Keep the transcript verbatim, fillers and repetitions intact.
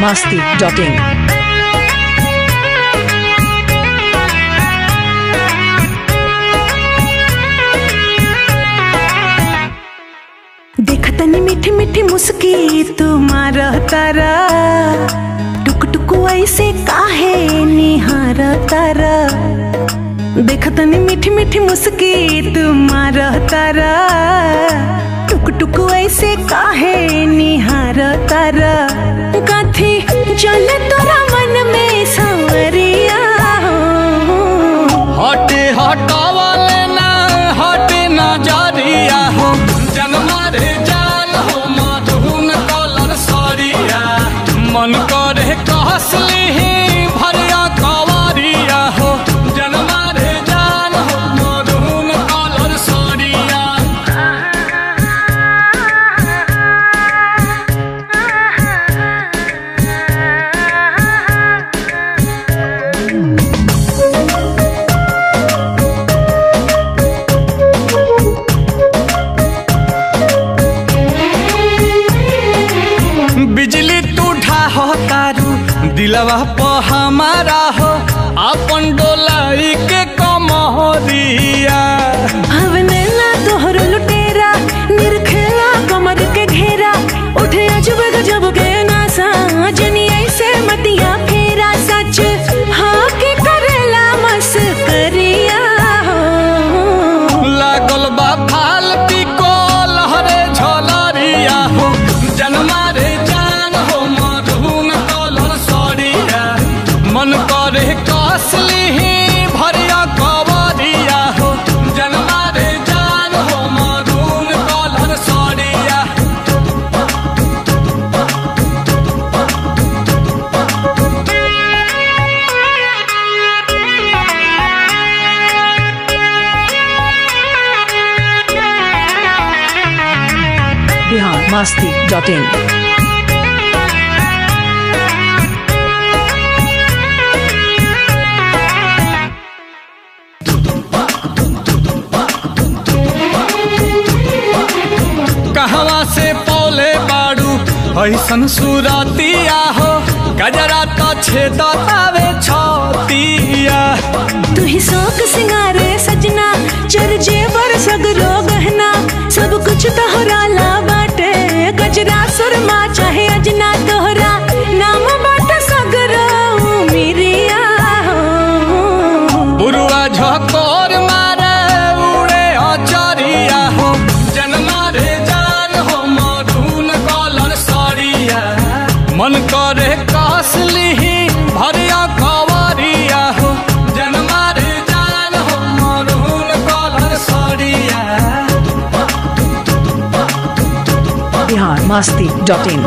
मस्ती dot in. तनी मीठी मीठी मुस्की तुम्हारा तारा, टुक टुक ऐसे काहे निहारा तारा। देख तनी मीठी मीठी मुस्की तुम्हारा तारा, टुक टुक ऐसे काहे निहारा तारा। गाथी जल तोरा मन में सांवरिया हो, हटे हटावा लेना हटे ना जारिया हो। मन करे कहसली ही भरिया कवारिया हो, जनमा रे जान हो मरून कलर सरिया। बिजली टूठा हो तारू दिलवा पर हमारा हो, अपन डोलाई के कमरिया। हवनेला तोहरो लुटेरा, निरखेला कमर के घेरा। उठे अजब गजब के नासा, जनी ऐसे मतिया फेरा। सच हाँ के करेला मस्करिया हो, लागल बा फाल पिको लहरे झलरिया हो। जनमा मन करे कसली ही भरिया कवरिया हो, जनमा रे जान हो मरून कलर सरिया। बिहार मस्ती डॉट इन। कहवा से पौले बाड़ू ऐसन सुरतिया हो, गजरा तो छेदतावे छतिया। तू ही शौक सिंगारे सजना, चर जेवर सगरो गहना। सब कुछ तोहरा ला बाटे, गजरा सुरमा चाहे अजना। तोहरा नाम बाटे सगरो मिरिया हो, बुरुआ झकोर मारे उड़े अचरिया हो। जनमा रे मन करे कसली ही भरिया कवरिया हो, जनमा रे जान हो मरून कलर सरिया। बिहार मस्ती डॉट इन।